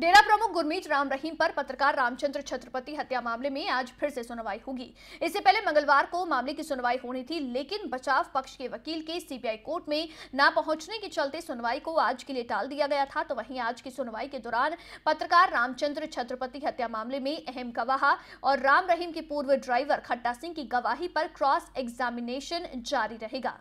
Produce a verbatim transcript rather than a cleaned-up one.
डेरा प्रमुख गुरमीत राम रहीम पर पत्रकार रामचंद्र छत्रपति हत्या मामले में आज फिर से सुनवाई होगी। इससे पहले मंगलवार को मामले की सुनवाई होनी थी, लेकिन बचाव पक्ष के वकील के सीबीआई कोर्ट में ना पहुंचने के चलते सुनवाई को आज के लिए टाल दिया गया था। तो वहीं आज की सुनवाई के दौरान पत्रकार रामचंद्र छत्रपति हत्या मामले में अहम गवाह और राम रहीम के पूर्व ड्राइवर खट्टा सिंह की गवाही पर क्रॉस एग्जामिनेशन जारी रहेगा।